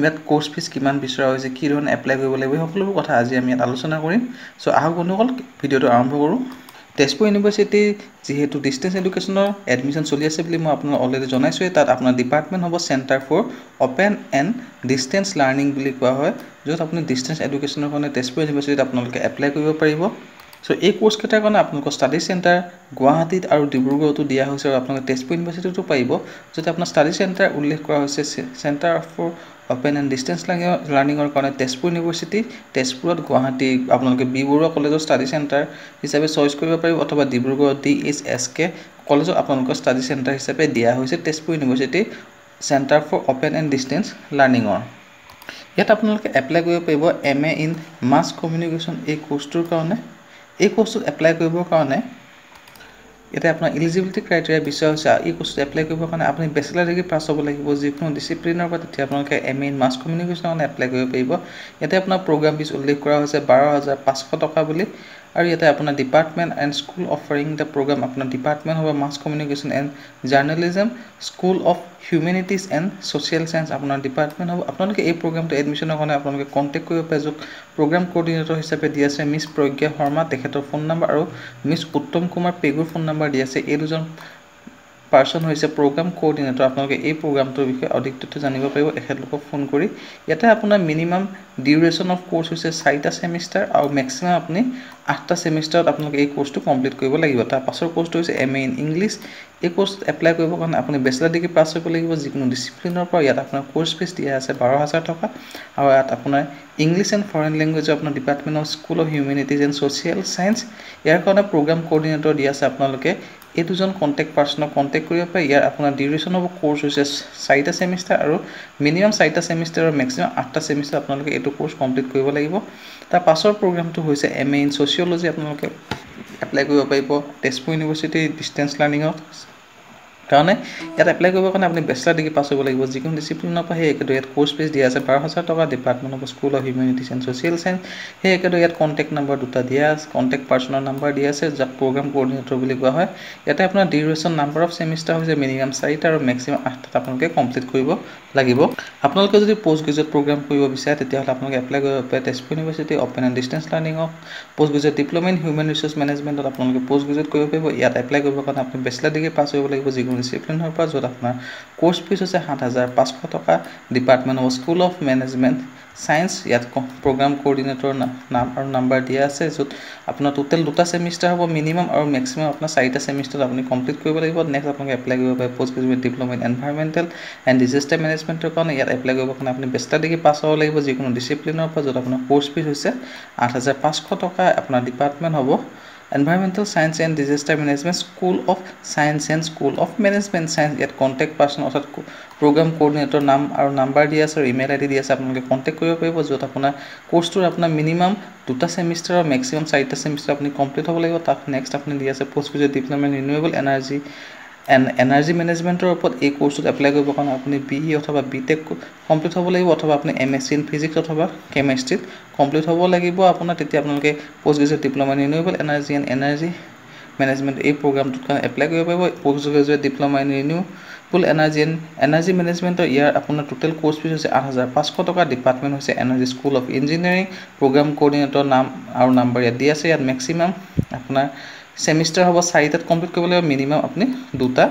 ইয়াত course fees কিমান বিচৰা হৈছে, কি ধৰণে এপ্লাই কৰিব লাগিব, এই সকলোবোৰ কথা আজি আমি ইয়াত আলোচনা কৰিম। চ' আহক বন্ধুসকল ভিডিঅ'টো আৰম্ভ কৰোঁ। তেজপুৰ ইউনিভাৰ্চিটি যিহেতু ডিষ্টেঞ্চ এডুকেশ্যনৰ এডমিশ্যন চলি আছে বুলি মই আপোনাক অলৰেডি জনাইছোঁৱেই। তাত আপোনাৰ ডিপাৰ্টমেণ্ট হ'ব centre for open and distance learning বুলি কোৱা হয়, য'ত আপুনি ডিষ্টেঞ্চ এডুকেশ্যনৰ কাৰণে তেজপুৰ ইউনিভাৰ্চিটিত আপোনালোকে এপ্লাই কৰিব পাৰিব। চ' এই কোৰ্ছকেইটাৰ কাৰণে আপোনালোকৰ ষ্টাডি চেণ্টাৰ গুৱাহাটীত আৰু ডিব্ৰুগড়তো দিয়া হৈছে, আৰু আপোনালোকে তেজপুৰ ইউনিভাৰ্চিটিতো পাৰিব, য'ত আপোনাৰ ষ্টাডি চেণ্টাৰ উল্লেখ কৰা হৈছে centre for open and distance লাৰ্ণিঙৰ কাৰণে তেজপুৰ ইউনিভাৰ্চিটি। তেজপুৰত গুৱাহাটী আপোনালোকে বি বৰুৱা কলেজৰ ষ্টাডি চেণ্টাৰ হিচাপে চইচ কৰিব পাৰিব, অথবা ডিব্ৰুগড়ৰ DHSK কলেজত আপোনালোকৰ ষ্টাডি চেণ্টাৰ হিচাপে দিয়া হৈছে Tezpur university centre for open and distance লাৰ্ণিঙৰ। ইয়াত আপোনালোকে এপ্লাই কৰিব পাৰিব MA ইন মাছ কমিউনিকেশ্যন এই কোৰ্ছটোৰ কাৰণে। এই কোৰ্ছটোত এপ্লাই কৰিবৰ কাৰণে ইয়াতে আপোনাৰ ইলিজিবিলিটি ক্ৰাইটেৰিয়া বিচৰা হৈছে। এই কোৰ্ছটোত এপ্লাই কৰিবৰ কাৰণে আপুনি বেচেলাৰ ডিগ্ৰী পাছ হ'ব লাগিব যিকোনো ডিচিপ্লিনৰ পৰা, তেতিয়া আপোনালোকে MA ইন মাছ কমিউনিকেশ্যনৰ কাৰণে এপ্লাই কৰিব পাৰিব। ইয়াতে আপোনাৰ প্ৰগ্ৰাম ফিজ উল্লেখ কৰা হৈছে 12,500 টকা বুলি, আৰু ইয়াতে আপোনাৰ department and school offering the programme. আপোনাৰ ডিপাৰ্টমেণ্ট হ'ব mass communication and journalism, school of humanities and social science আপোনাৰ ডিপাৰ্টমেণ্ট হ'ব। আপোনালোকে এই প্ৰগ্ৰামটো এডমিশ্যনৰ কাৰণে আপোনালোকে কণ্টেক্ট কৰিব পাৰে, য'ত প্ৰগ্ৰাম কোঅৰ্ডিনেটৰ হিচাপে দিয়া আছে মিছ প্ৰজ্ঞা শৰ্মা, তেখেতৰ ফোন নম্বৰ আৰু মিছ উত্তম কুমাৰ পেগুৰ ফোন নম্বৰ দিয়া আছে। এই দুজন পাৰ্চন হৈছে প্ৰগ্ৰাম কোঅৰ্ডিনেটৰ। আপোনালোকে এই প্ৰগ্ৰামটোৰ বিষয়ে অধিক তথ্য জানিব পাৰিব এখেতলোকক ফোন কৰি। ইয়াতে আপোনাৰ মিনিমাম ডিউৰেশ্যন অফ কোৰ্ছ হৈছে 4টা ছেমিষ্টাৰ, আৰু মেক্সিমাম আপুনি 8টা ছেমিষ্টাৰত আপোনালোকে এই কোৰ্ছটো কমপ্লিট কৰিব লাগিব। তাৰ পাছৰ কোৰ্ছটো হৈছে MA ইন ইংলিছ। এই কোৰ্ছত এপ্লাই কৰিবৰ কাৰণে আপুনি বেচেলাৰ ডিগ্ৰী পাছ কৰিব লাগিব যিকোনো ডিচিপ্লিনৰ পৰা। ইয়াত আপোনাৰ কোৰ্ছ ফিজ দিয়া আছে 12,000 টকা, আৰু ইয়াত আপোনাৰ ইংলিছ এণ্ড ফৰেইন লেংগুৱেজৰ আপোনাৰ department of school of humanities and social science. ইয়াৰ কাৰণে প্ৰগ্ৰাম কোঅৰ্ডিনেটৰ দিয়া আছে। আপোনালোকে এই দুজন কণ্টেক্ট পাৰ্চনক কণ্টেক্ট কৰিব পাৰে। ইয়াৰ আপোনাৰ ডিউৰেশ্যন অফ কোৰ্ছ হৈছে 4টা ছেমিষ্টাৰ, আৰু মিনিমাম 4টা ছেমিষ্টাৰ আৰু মেক্সিমাম 8টা ছেমিষ্টাৰ আপোনালোকে এইটো কোৰ্ছ কমপ্লিট কৰিব লাগিব। তাৰ পাছৰ প্ৰগ্ৰামটো হৈছে MA ইন ছ'চিয়'লজি। আপোনালোকে এপ্লাই কৰিব পাৰিব তেজপুৰ ইউনিভাৰ্চিটি ডিষ্টেঞ্চ লাৰ্ণিঙৰ কাৰণে। ইয়াত এপ্লাই কৰিবৰ কাৰণে আপুনি বেচেলাৰ ডিগ্ৰী পাছ হ'ব লাগিব যিকোনো ডিচিপ্লিনৰ পৰা। সেই একেদৰে ইয়াত কোৰ্ছ ফিজ দিয়া আছে 12,000 টকা, department of school of humanities and social science. সেই একেদৰে ইয়াত কণ্টেক্ট নম্বৰ দুটা দিয়া আছে, কণ্টেক্ট পাৰ্চনৰ নম্বৰ দিয়া আছে, যাক প্ৰগ্ৰাম কোঅৰ্ডিনেটৰ বুলি কোৱা হয়। ইয়াতে আপোনাৰ ডিউৰেশ্যন নাম্বাৰ অফ ছেমিষ্টাৰ হৈছে মিনিমাম 4টা আৰু মেক্সিমাম 8টা আপোনালোকে কমপ্লিট কৰিব লাগিব। আপোনালোকে যদি পষ্ট গ্ৰেজুৱেট প্ৰগ্ৰাম কৰিব বিচাৰে তেতিয়াহ'লে আপোনালোকে এপ্লাই কৰিব পাৰে Tezpur university open and distance লাৰ্ণিঙক postgraduate diploma in human resource মেনেজমেণ্টত আপোনালোকে পষ্ট গ্ৰেজুৱেট কৰিব পাৰিব। ইয়াত এপ্লাই কৰিবৰ কাৰণে আপুনি বেচেলাৰ ডিগ্ৰী পাছ কৰিব লাগিব যিকোনো ডিচিপ্লিনৰ পৰা, য'ত আপোনাৰ কোৰ্ছ ফিজ হৈছে 7,500 টকা, department of school of management science. ইয়াত প্ৰগ্ৰাম কোঅৰ্ডিনেটৰ নাম আৰু নাম্বাৰ দিয়া আছে, য'ত আপোনাৰ টোটেল 2টা ছেমিষ্টাৰ হ'ব মিনিমাম, আৰু মেক্সিমাম আপোনাৰ 4টা ছেমিষ্টাৰত আপুনি কমপ্লিট কৰিব লাগিব। নেক্সট আপোনালোকে এপ্লাই কৰিব পাৰে post graduate diploma in environmental and disaster মেনেজমেণ্টৰ কাৰণে। ইয়াত এপ্লাই কৰিবৰ কাৰণে আপুনি বেচেলাৰ ডিগ্ৰী পাছ হ'ব লাগিব যিকোনো ডিচিপ্লিনৰ পৰা, য'ত আপোনাৰ কোৰ্ছ ফিজ হৈছে 8,500 টকা, আপোনাৰ ডিপাৰ্টমেণ্ট হ'ব environmental science and disaster management, school of science and school of management science. ইয়াত কণ্টেক্ট পাৰ্চন অৰ্থাৎ প্ৰগ্ৰাম কোঅৰ্ডিনেটৰ নাম আৰু নাম্বাৰ দিয়া আছে, আৰু ইমেইল আইডি দিয়া আছে, আপোনালোকে কণ্টেক্ট কৰিব পাৰিব। য'ত আপোনাৰ কোৰ্ছটোৰ আপোনাৰ মিনিমাম 2টা ছেমিষ্টাৰ আৰু মেক্সিমাম 4টা ছেমিষ্টাৰ আপুনি কমপ্লিট হ'ব লাগিব। তাত নেক্সট আপুনি দিয়া আছে post graduate diploma in renewable energy and energy মেনেজমেণ্টৰ ওপৰত। এই কোৰ্ছটোত এপ্লাই কৰিবৰ কাৰণে আপুনি BE অথবা BTech কমপ্লিট হ'ব লাগিব, অথবা আপুনি MSc ইন ফিজিক্স অথবা কেমেষ্ট্ৰিত কমপ্লিট হ'ব লাগিব আপোনাৰ। তেতিয়া আপোনালোকে post graduate diploma in renewable energy and energy management এই প্ৰগ্ৰামটোত কাৰণে এপ্লাই কৰিব পাৰিব post graduate diploma in renewable energy and energy মেনেজমেণ্টৰ। ইয়াৰ আপোনাৰ টোটেল কোৰ্ছ ফিজ হৈছে 8,500 টকা, ডিপাৰ্টমেণ্ট হৈছে energy school of engineering, programme coordinator নাম আৰু নাম্বাৰ ইয়াত দিয়া আছে। ইয়াত মেক্সিমাম আপোনাৰ ছেমিষ্টাৰ হ'ব 4টাত কমপ্লিট কৰিব লাগিব, মিনিমাম আপুনি 2টা।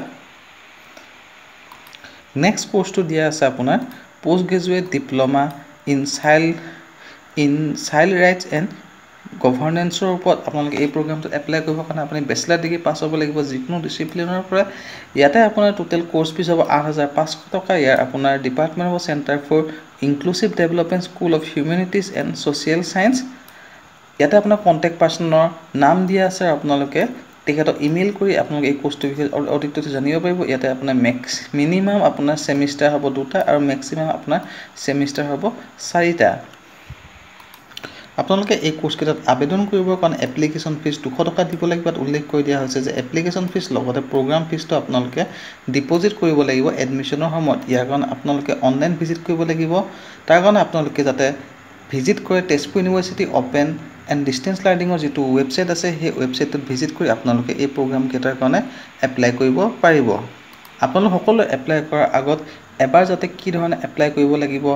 নেক্সট কোৰ্ছটো দিয়া আছে আপোনাৰ post graduate diploma in child rights and গভৰ্নেন্সৰ ওপৰত। আপোনালোকে এই প্ৰগ্ৰামটোত এপ্লাই কৰিবৰ কাৰণে আপুনি বেচেলাৰ ডিগ্ৰী পাছ হ'ব লাগিব যিকোনো ডিচিপ্লিনৰ পৰা। ইয়াতে আপোনাৰ টোটেল কোৰ্ছ ফিজ হ'ব 8,500 টকা। ইয়াৰ আপোনাৰ ডিপাৰ্টমেণ্ট হ'ব centre for inclusive development, school of humanities and social science. ইয়াতে আপোনাৰ কণ্টেক্ট পাৰ্চনৰ নাম দিয়া আছে, আৰু আপোনালোকে তেখেতক ইমেইল কৰি আপোনালোকে এই কোৰ্ছটোৰ বিষয়ে অধিক তথ্য জানিব পাৰিব। ইয়াতে আপোনাৰ মিনিমাম আপোনাৰ ছেমিষ্টাৰ হ'ব 2টা, আৰু মেক্সিমাম আপোনাৰ ছেমিষ্টাৰ হ'ব 4টা। আপোনালোকে এই কোৰ্সকেটা আবেদন কৰিবৰ কাৰণে এপ্লিকেশন ফিস 200 টকা দিব লাগিব আৰু উল্লেখ কৰি দিয়া হৈছে যে এপ্লিকেশন ফিস লগতে প্ৰগ্ৰাম ফিসটো আপোনালোকে ডিপোজিট কৰিব লাগিব এডমিশনৰ সময়ত ইয়াৰ কাৰণে আপোনালোকে অনলাইন ভিজিট কৰিব লাগিব তাৰ কাৰণে আপোনালোকে যাতে ভিজিট কৰে Tezpur university open and distance লাৰ্নিংৰ যেটো ওয়েবসাইট আছে সেই ওয়েবসাইটত ভিজিট কৰি আপোনালোকে এই প্ৰগ্ৰাম কেটাৰ কাৰণে এপ্লাই কৰিব পাৰিব আপোনালোক সকলো এপ্লাই কৰাৰ আগত এবাৰ যাতে কি ধৰণে এপ্লাই কৰিব লাগিব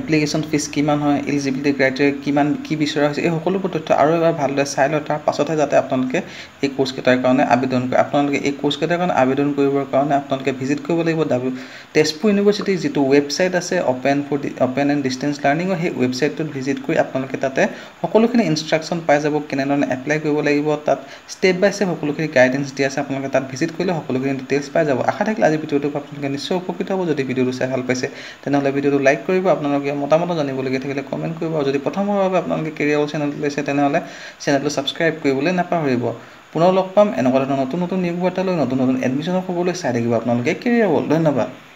এপ্লিকেশন ফিস কিমান হয় এলিজিবিলিটি ক্ৰাইটেৰিয়া কিমান কি বিচৰা হৈছে এই সকলো তথ্য আৰু এবাৰ ভালদৰে চাই লৈ তাৰ পাছতহে যাতে আপোনালোকে এই কোৰ্স কেটাৰ কাৰণে আবেদন কৰে আপোনালোকে এই কোৰ্স কেটাৰ কাৰণে আবেদন কৰিবৰ কাৰণে আপোনালোকে ভিজিট কৰিব লাগিব তেজপুৰ ইউনিভাৰ্চিটি যেটো ওয়েবসাইট আছে ওপেন এণ্ড ডিসটেন্স লাৰ্নিং সেই ওয়েবসাইটত ভিজিট কৰি আপোনালোকে তাতে সকলোখিনি ইনস্ট্ৰাকচন পাই যাব কেনেধৰণে এপ্লাই কৰিব লাগিব তাত স্টেপ বাই স্টেপ সকলোখিনি গাইডেন্স দিয়া আছে আপোনালোকে তাত ভিজিট কৰিলে সকলোখিনি ডিটেইলছ পাই যাব আশা থাকিলে আজি ভিডিওটো আপোনালোকে নিশ্চয় উপকৃত হ'ব যদি ভিডিওটো চাই ভাল পাইছে তেনহলে ভিডিওটো লাইক কৰিব আপোনালোকে মতামত জানিবলৈ থাকিলে কমেন্ট কৰিব আৰু যদি প্ৰথমবাৰভাৱে আপোনালোকে কেৰিয়াৰ চেনেলটো লৈছে তেনহলে চেনেলটো সাবস্ক্ৰাইব কৰিবলৈ নাপাহৰিব পুনৰ লগ পাম এনেকুৱা নতুন নতুন নিয়োগ বাৰ্তালৈ নতুন নতুন এডমিশনৰ খবৰলৈ চাই থাকিব আপোনালোকে কেৰিয়াৰ বল ধন্যবাদ